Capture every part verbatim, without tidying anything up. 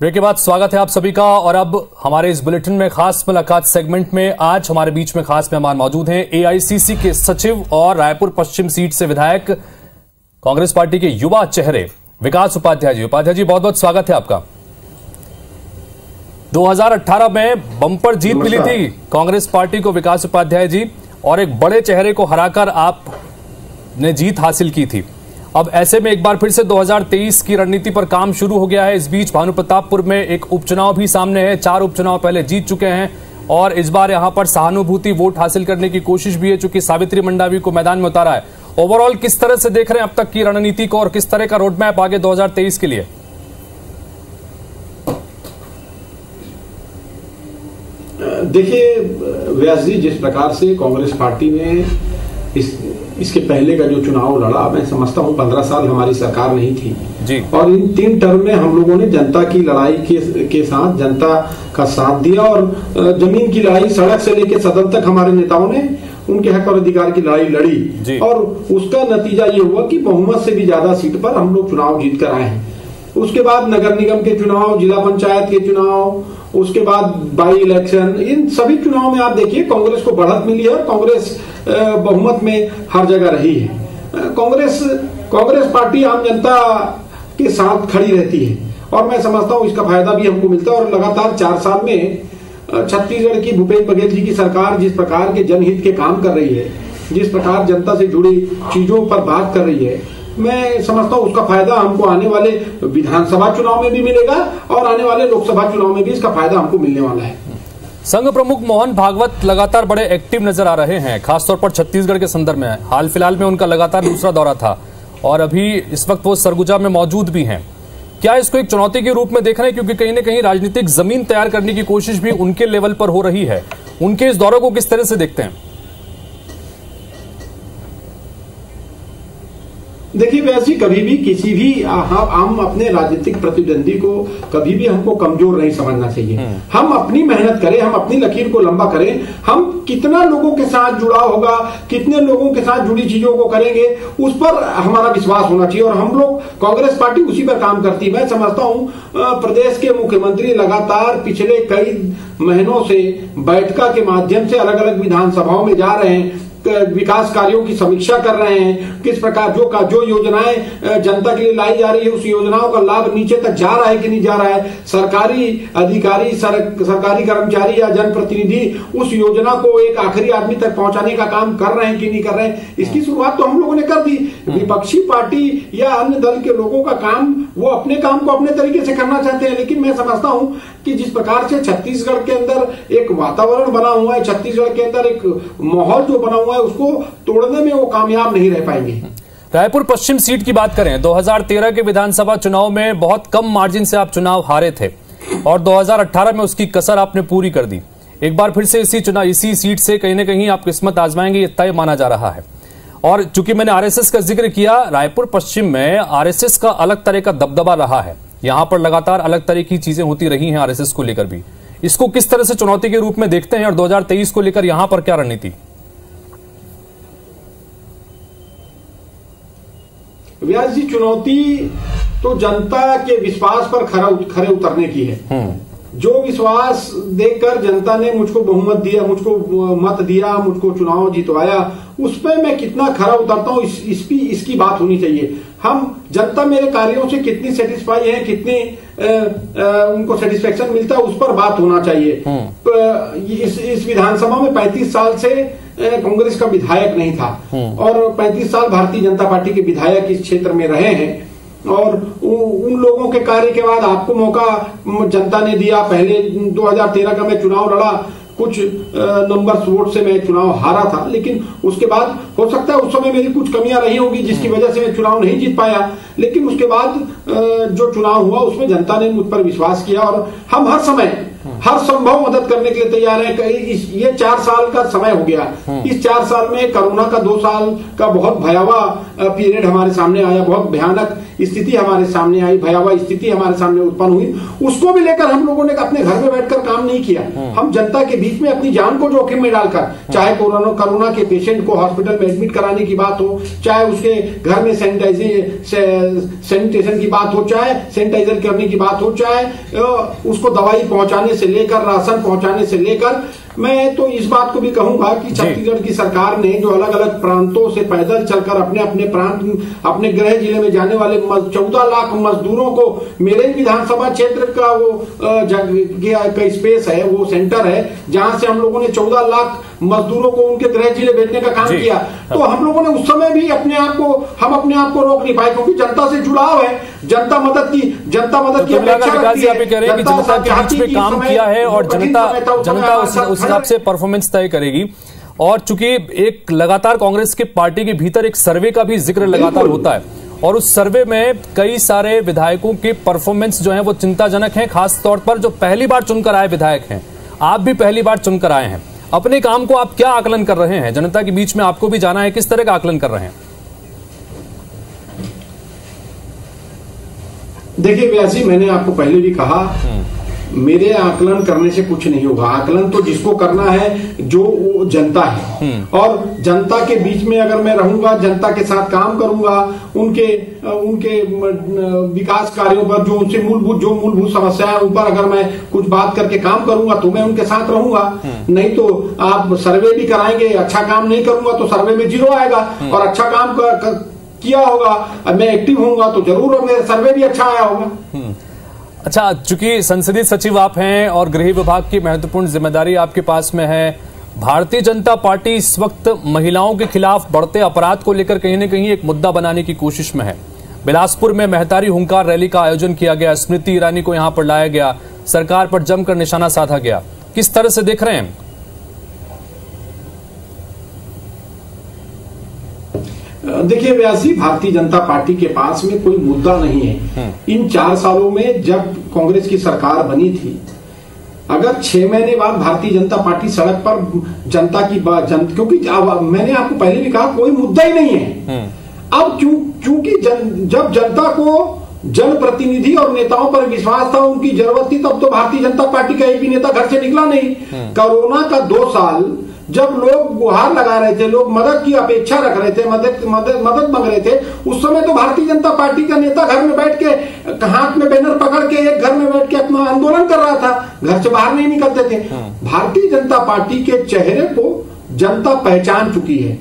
Break के बाद स्वागत है आप सभी का। और अब हमारे इस बुलेटिन में खास मुलाकात सेगमेंट में आज हमारे बीच में खास मेहमान मौजूद हैं। एआईसीसी के सचिव और रायपुर पश्चिम सीट से विधायक कांग्रेस पार्टी के युवा चेहरे विकास उपाध्याय जी। उपाध्याय जी बहुत बहुत स्वागत है आपका। दो हज़ार अठारह में बंपर जीत मिली थी कांग्रेस पार्टी को विकास उपाध्याय जी, और एक बड़े चेहरे को हराकर आपने जीत हासिल की थी। अब ऐसे में एक बार फिर से दो हज़ार तेईस की रणनीति पर काम शुरू हो गया है। इस बीच भानुप्रतापुर में एक उपचुनाव भी सामने है, चार उपचुनाव पहले जीत चुके हैं और इस बार यहां पर सहानुभूति वोट हासिल करने की कोशिश भी है, चूंकि सावित्री मंडावी को मैदान में उतारा है। ओवरऑल किस तरह से देख रहे हैं अब तक की रणनीति को और किस तरह का रोडमैप आगे दो हज़ार तेईस के लिए? देखिए व्यास जी, जिस प्रकार से कांग्रेस पार्टी ने इस इसके पहले का जो चुनाव लड़ा, मैं समझता हूँ पंद्रह साल हमारी सरकार नहीं थी जी। और इन तीन टर्म में हम लोगों ने जनता की लड़ाई के के साथ जनता का साथ दिया, और जमीन की लड़ाई सड़क से लेकर सदन तक हमारे नेताओं ने उनके हक और अधिकार की लड़ाई लड़ी, और उसका नतीजा ये हुआ कि बहुमत से भी ज्यादा सीट पर हम लोग चुनाव जीत कर आए हैं। उसके बाद नगर निगम के चुनाव, जिला पंचायत के चुनाव, उसके बाद बाई इलेक्शन, इन सभी चुनाव में आप देखिए कांग्रेस को बढ़त मिली है और कांग्रेस बहुमत में हर जगह रही है। कांग्रेस कांग्रेस पार्टी आम जनता के साथ खड़ी रहती है और मैं समझता हूँ इसका फायदा भी हमको मिलता है। और लगातार चार साल में छत्तीसगढ़ की भूपेश बघेल जी की सरकार जिस प्रकार के जनहित के काम कर रही है, जिस प्रकार जनता से जुड़ी चीजों पर बात कर रही है, मैं समझता हूँ उसका फायदा हमको आने वाले विधानसभा चुनाव में भी मिलेगा और आने वाले लोकसभा चुनाव में भी इसका फायदा हमको मिलने वाला है। संघ प्रमुख मोहन भागवत लगातार बड़े एक्टिव नजर आ रहे हैं, खासतौर पर छत्तीसगढ़ के संदर्भ में। हाल फिलहाल में उनका लगातार दूसरा दौरा था और अभी इस वक्त वो सरगुजा में मौजूद भी हैं। क्या इसको एक चुनौती के रूप में देख रहे हैं, क्योंकि कहीं ना कहीं राजनीतिक जमीन तैयार करने की कोशिश भी उनके लेवल पर हो रही है? उनके इस दौरे को किस तरह से देखते हैं? देखिए वैसे कभी भी किसी भी हम अपने राजनीतिक प्रतिद्वंदी को कभी भी हमको कमजोर नहीं समझना चाहिए। हम अपनी मेहनत करें, हम अपनी लकीर को लंबा करें। हम कितना लोगों के साथ जुड़ा होगा, कितने लोगों के साथ जुड़ी चीजों को करेंगे, उस पर हमारा विश्वास होना चाहिए और हम लोग कांग्रेस पार्टी उसी पर काम करती है। मैं समझता हूँ प्रदेश के मुख्यमंत्री लगातार पिछले कई महीनों से बैठका के माध्यम से अलग अलग विधानसभाओं में जा रहे हैं, विकास कार्यों की समीक्षा कर रहे हैं, किस प्रकार जो का जो योजनाएं जनता के लिए लाई जा रही है उस योजनाओं का लाभ नीचे तक जा रहा है कि नहीं जा रहा है। सरकारी अधिकारी सर, सरकारी कर्मचारी या जनप्रतिनिधि उस योजना को एक आखिरी आदमी तक पहुंचाने का काम कर रहे हैं कि नहीं कर रहे हैं। इसकी शुरुआत तो हम लोगों ने कर दी। विपक्षी पार्टी या अन्य दल के लोगों का काम, वो अपने काम को अपने तरीके से करना चाहते हैं, लेकिन मैं समझता हूं कि जिस प्रकार से छत्तीसगढ़ के अंदर एक वातावरण बना हुआ है, छत्तीसगढ़ के अंदर एक माहौल जो बना हुआ है, उसको तोड़ने में वो कामयाब नहीं रह पाएंगे। रायपुर पश्चिम सीट की बात करें, दो हज़ार तेरह के विधानसभा चुनाव में बहुत कम मार्जिन से आप चुनाव हारे थे और दो हज़ार अठारह में उसकी कसर आपने पूरी कर दी। एक बार फिर से इसी चुनाव इसी सीट से कहीं ना कहीं आप किस्मत आजमाएंगे, ये तय माना जा रहा है। और चूंकि मैंने आरएसएस का जिक्र किया, रायपुर पश्चिम में आरएसएस का अलग तरह का दबदबा रहा है, यहां पर लगातार अलग तरह की चीजें होती रही हैं आरएसएस को लेकर भी। इसको किस तरह से चुनौती के रूप में देखते हैं और दो हज़ार तेईस को लेकर यहां पर क्या रणनीति? व्यास जी, चुनौती तो जनता के विश्वास पर खरे उतरने की है। जो विश्वास देखकर जनता ने मुझको बहुमत दिया, मुझको मत दिया, मुझको चुनाव जितवाया, उस पर मैं कितना खरा उतरता हूँ इस, इस भी, इसकी बात होनी चाहिए। हम जनता मेरे कार्यों से कितनी सेटिस्फाई है, कितनी आ, आ, उनको सेटिस्फेक्शन मिलता है, उस पर बात होना चाहिए। इस, इस विधानसभा में पैंतीस साल से कांग्रेस का विधायक नहीं था और पैंतीस साल भारतीय जनता पार्टी के विधायक इस क्षेत्र में रहे हैं, और उन लोगों के कार्य के बाद आपको मौका जनता ने दिया। पहले दो हज़ार तेरह का मैं चुनाव लड़ा, कुछ नंबर्स वोट से मैं चुनाव हारा था, लेकिन उसके बाद हो सकता है उस समय मेरी कुछ कमियां रही होंगी जिसकी वजह से मैं चुनाव नहीं जीत पाया, लेकिन उसके बाद जो चुनाव हुआ उसमें जनता ने मुझ पर विश्वास किया। और हम हर समय हर संभव मदद करने के लिए तैयार है। इस ये चार साल का समय हो गया, इस चार साल में कोरोना का दो साल का बहुत भयावह पीरियड हमारे सामने आया, बहुत भयानक स्थिति हमारे सामने आई, भयावह स्थिति हमारे सामने उत्पन्न हुई। उसको भी लेकर हम लोगों ने अपने घर में बैठकर काम नहीं किया, हम जनता के बीच में अपनी जान को जोखिम में डालकर, चाहे कोरोना कोरोना के पेशेंट को हॉस्पिटल में एडमिट कराने की बात हो, चाहे उसके घर में सैनिटाइजेशन सैनिटेशन की बात हो, चाहे सैनिटाइजर करने की बात हो, चाहे उसको दवाई पहुंचाने से लेकर राशन पहुंचाने से लेकर, मैं तो इस बात को भी कहूंगा कि छत्तीसगढ़ की सरकार ने जो अलग अलग प्रांतों से पैदल चलकर अपने अपने प्रांत अपने गृह जिले में जाने वाले चौदह लाख मजदूरों को, मेरे विधानसभा क्षेत्र का वो का स्पेस है, वो सेंटर है जहां से हम लोगों ने चौदह लाख मजदूरों को उनके गृह जिले भेजने का काम किया। तो हम लोगों ने उस समय भी अपने आप को हम अपने आप को रोक नहीं पाए, क्योंकि जनता से जुड़ाव है, जनता मदद की जनता मदद की अपेक्षा से परफॉर्मेंस तय करेगी। और चूंकि एक लगातार कांग्रेस के पार्टी के भीतर एक सर्वे का भी जिक्र लगातार होता है और उस सर्वे में कई सारे विधायकों के परफॉर्मेंस जो है वो चिंताजनक है, खास तौर पर जो पहली बार चुनकर आए विधायक हैं। आप भी पहली बार चुनकर आए हैं, अपने काम को आप क्या आकलन कर रहे हैं? जनता के बीच में आपको भी जाना है, किस तरह का आकलन कर रहे हैं? देखिए व्यासी, मैंने आपको पहले भी कहा, मेरे आकलन करने से कुछ नहीं होगा। आकलन तो जिसको करना है जो वो जनता है, और जनता के बीच में अगर मैं रहूंगा, जनता के साथ काम करूंगा, उनके उनके विकास कार्यों पर जो उनसे मूलभूत जो मूलभूत समस्या है उन पर अगर मैं कुछ बात करके काम करूंगा तो मैं उनके साथ रहूंगा, नहीं तो आप सर्वे भी कराएंगे, अच्छा काम नहीं करूंगा तो सर्वे में जीरो आएगा, और अच्छा काम कर, कर, किया होगा, मैं एक्टिव होऊंगा तो जरूर मेरा सर्वे भी अच्छा आया होगा। अच्छा, चूंकि संसदीय सचिव आप हैं और गृह विभाग की महत्वपूर्ण जिम्मेदारी आपके पास में है, भारतीय जनता पार्टी इस वक्त महिलाओं के खिलाफ बढ़ते अपराध को लेकर कहीं न कहीं एक मुद्दा बनाने की कोशिश में है। बिलासपुर में महतारी हुंकार रैली का आयोजन किया गया, स्मृति ईरानी को यहाँ पर लाया गया, सरकार पर जमकर निशाना साधा गया, किस तरह से देख रहे हैं? देखिए व्यासी, भारतीय जनता पार्टी के पास में कोई मुद्दा नहीं है। इन चार सालों में जब कांग्रेस की सरकार बनी थी, अगर छह महीने बाद भारतीय जनता पार्टी सड़क पर जनता की बात जन, क्योंकि मैंने आपको पहले भी कहा कोई मुद्दा ही नहीं है। अब क्योंकि जन, जब जनता को जनप्रतिनिधि और नेताओं पर विश्वास था, उनकी जरूरत थी, तब तो भारतीय जनता पार्टी का एक भी नेता घर से निकला नहीं। कोरोना का दो साल जब लोग गुहार लगा रहे थे, लोग मदद की अपेक्षा रख रहे थे, मदद मदद मदद मांग रहे थे, उस समय तो भारतीय जनता पार्टी का नेता घर में बैठ के, हाथ में बैनर पकड़ के, एक घर में बैठ के अपना आंदोलन कर रहा था, घर से बाहर नहीं निकलते थे। भारतीय जनता पार्टी के चेहरे को जनता पहचान चुकी है।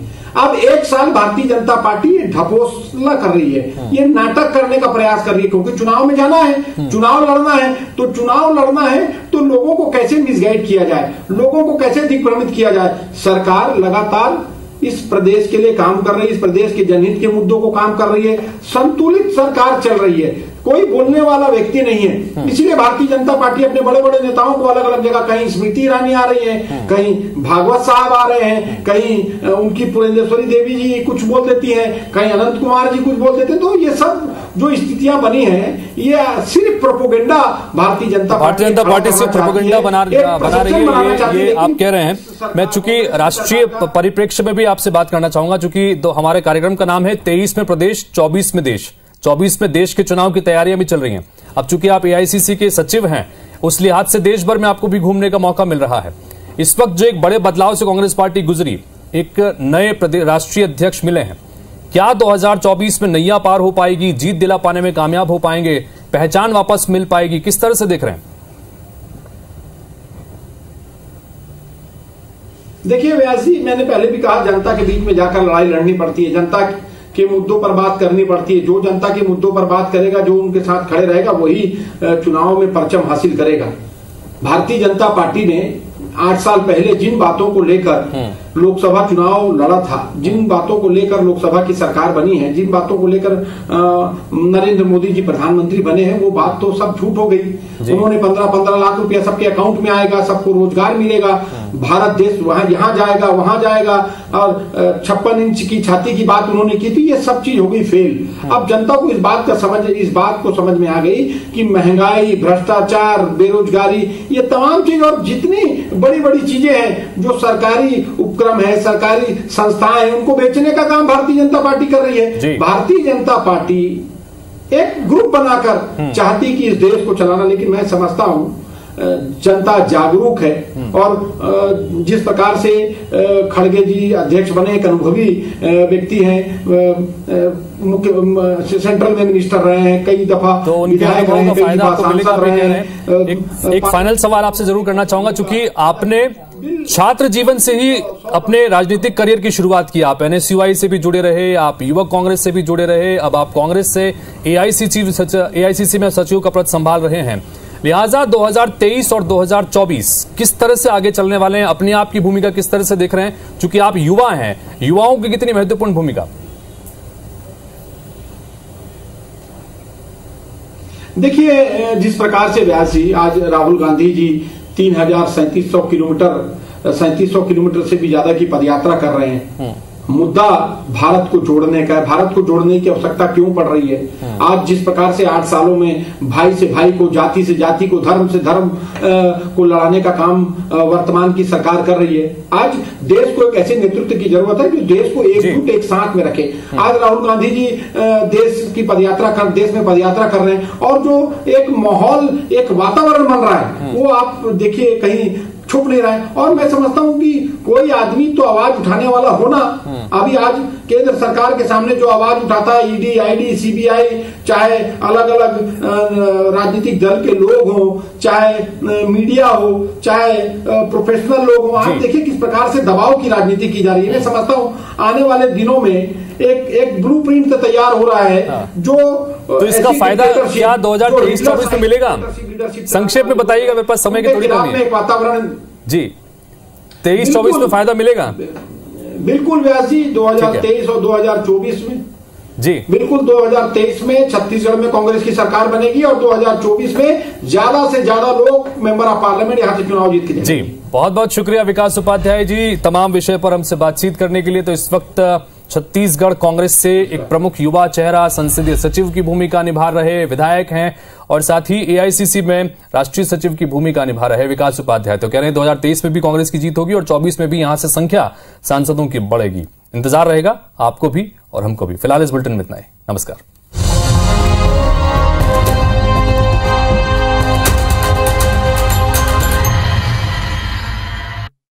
अब एक साल भारतीय जनता पार्टी ढकोसला कर रही है, ये नाटक करने का प्रयास कर रही है, क्योंकि चुनाव में जाना है, चुनाव लड़ना है, तो चुनाव लड़ना है तो लोगों को कैसे मिसगाइड किया जाए, लोगों को कैसे दिग्भ्रमित किया जाए। सरकार लगातार इस प्रदेश के लिए काम कर रही है, इस प्रदेश के जनहित के मुद्दों को काम कर रही है, संतुलित सरकार चल रही है, कोई बोलने वाला व्यक्ति नहीं है। इसलिए भारतीय जनता पार्टी अपने बड़े बड़े नेताओं को अलग अलग जगह, कहीं स्मृति ईरानी आ रही है, कहीं भागवत साहब आ रहे हैं, कहीं उनकी पुरेंदेश्वरी देवी जी कुछ बोल देती हैं, कहीं अनंत कुमार जी कुछ बोल देते हैं। तो ये सब जो स्थितियां बनी हैं, ये सिर्फ प्रोपोगेंडा भारतीय जनता भारतीय जनता पार्टी सिर्फ प्रोपोगेंडा बना रही है, आप कह रहे हैं। मैं चूंकि राष्ट्रीय परिप्रेक्ष्य में भी आपसे बात करना चाहूंगा, चूंकि हमारे कार्यक्रम का नाम है तेईस में प्रदेश चौबीस में देश, चौबीस में देश के चुनाव की तैयारियां भी चल रही हैं। अब चूंकि आप ए आई सी सी के सचिव हैं, उस लिहाज से देश भर में आपको भी घूमने का मौका मिल रहा है। इस वक्त जो एक बड़े बदलाव से कांग्रेस पार्टी गुजरी, एक नए राष्ट्रीय अध्यक्ष मिले हैं, क्या दो हज़ार चौबीस में नैया पार हो पाएगी, जीत दिला पाने में कामयाब हो पाएंगे, पहचान वापस मिल पाएगी, किस तरह से देख रहे हैं? देखिए व्यासी, मैंने पहले भी कहा, जनता के बीच में जाकर लड़ाई लड़नी पड़ती है, जनता के मुद्दों पर बात करनी पड़ती है। जो जनता के मुद्दों पर बात करेगा, जो उनके साथ खड़े रहेगा, वही चुनाव में परचम हासिल करेगा। भारतीय जनता पार्टी ने आठ साल पहले जिन बातों को लेकर लोकसभा चुनाव लड़ा था, जिन बातों को लेकर लोकसभा की सरकार बनी है, जिन बातों को लेकर नरेंद्र मोदी जी प्रधानमंत्री बने हैं, वो बात तो सब झूठ हो गई। उन्होंने पंद्रह पंद्रह लाख रुपया सबके अकाउंट में आएगा, सबको रोजगार मिलेगा, भारत देश वहां यहाँ जाएगा वहां जाएगा और छप्पन इंच की छाती की बात उन्होंने की थी, ये सब चीज हो गई फेल। अब जनता को इस बात का समझ इस बात को समझ में आ गई कि महंगाई, भ्रष्टाचार, बेरोजगारी, ये तमाम चीज और जितनी बड़ी बड़ी चीजें हैं जो सरकारी उपक्रम है, सरकारी संस्थाएं, उनको बेचने का काम भारतीय जनता पार्टी कर रही है। भारतीय जनता पार्टी एक ग्रुप बनाकर चाहती कि इस देश को चलाना, लेकिन मैं समझता हूं जनता जागरूक है। और जिस प्रकार से खड़गे जी अध्यक्ष बने, एक अनुभवी व्यक्ति हैं, मुख्य सेंट्रल में मिनिस्टर रहे हैं, कई दफा विधायक रहे हैं, कई दफा सांसद रहे हैं। एक फाइनल सवाल आपसे जरूर करना चाहूंगा, चूंकि आपने छात्र जीवन से ही अपने राजनीतिक करियर की शुरुआत की, आप एन एस यू आई से भी जुड़े रहे, आप युवक कांग्रेस से भी जुड़े रहे, अब आप कांग्रेस से ए आई सी सी में सचिव का पद संभाल रहे हैं, लिहाजा दो हज़ार तेईस और दो हज़ार चौबीस किस तरह से आगे चलने वाले हैं, अपने आप की भूमिका किस तरह से देख रहे हैं, चूंकि आप युवा हैं, युवाओं की कितनी महत्वपूर्ण भूमिका? देखिए, जिस प्रकार से व्यास जी, आज राहुल गांधी जी तीन हजार सैंतीस सौ किलोमीटर सैंतीस सौ किलोमीटर से भी ज्यादा की पदयात्रा कर रहे हैं। मुद्दा भारत को जोड़ने का है, भारत को जोड़ने की आवश्यकता क्यों पड़ रही है? आज जिस प्रकार से आठ सालों में भाई से भाई को, जाति से जाति को, धर्म से धर्म को लड़ाने का काम वर्तमान की सरकार कर रही है, आज देश को एक ऐसे नेतृत्व की जरूरत है जो देश को एकजुट एक साथ में रखे। आज राहुल गांधी जी देश की पदयात्रा कर देश में पदयात्रा कर रहे हैं और जो एक माहौल, एक वातावरण बन रहा है, वो आप देखिए कहीं छुप नहीं रहा है। और मैं समझता हूं कि कोई आदमी तो आवाज उठाने वाला होना, अभी आज केंद्र सरकार के सामने जो आवाज उठाता है E D, I D, C B I, चाहे अलग अलग राजनीतिक दल के लोग हो, चाहे मीडिया हो, चाहे प्रोफेशनल लोग हो, आप देखिए किस प्रकार से दबाव की राजनीति की जा रही है। मैं समझता हूं आने वाले दिनों में एक एक ब्लू प्रिंट तैयार हो रहा है जो तो इसका फायदा क्या दो हजार तेईस चौबीस में मिलेगा? संक्षेप में बताइएगा, मेरे पास समय की थोड़ी कमी है। वातावरण जी तेईस चौबीस में फायदा मिलेगा? बिल्कुल व्यास जी, दो हज़ार तेईस और दो हज़ार चौबीस में जी बिल्कुल दो हज़ार तेईस में छत्तीसगढ़ में कांग्रेस की सरकार बनेगी और दो हज़ार चौबीस में ज्यादा से ज्यादा लोग मेंबर ऑफ पार्लियामेंट यहाँ से चुनाव जीत के जी। बहुत बहुत शुक्रिया विकास उपाध्याय जी, तमाम विषय पर हमसे बातचीत करने के लिए। तो इस वक्त छत्तीसगढ़ कांग्रेस से एक प्रमुख युवा चेहरा, संसदीय सचिव की भूमिका निभा रहे विधायक हैं और साथ ही ए आई सी सी में राष्ट्रीय सचिव की भूमिका निभा रहे विकास उपाध्याय, तो कह रहे हैं दो हज़ार तेईस में भी कांग्रेस की जीत होगी और चौबीस में भी यहां से संख्या सांसदों की बढ़ेगी। इंतजार रहेगा आपको भी और हमको भी। फिलहाल इस बुलेटिन में इतना ही, नमस्कार।